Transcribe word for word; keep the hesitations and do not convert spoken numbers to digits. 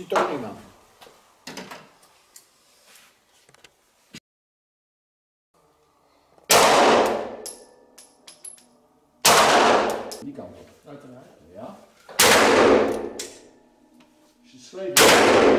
Ziet toch niemand. Die kant op. Uiteraard. Ja. Als je het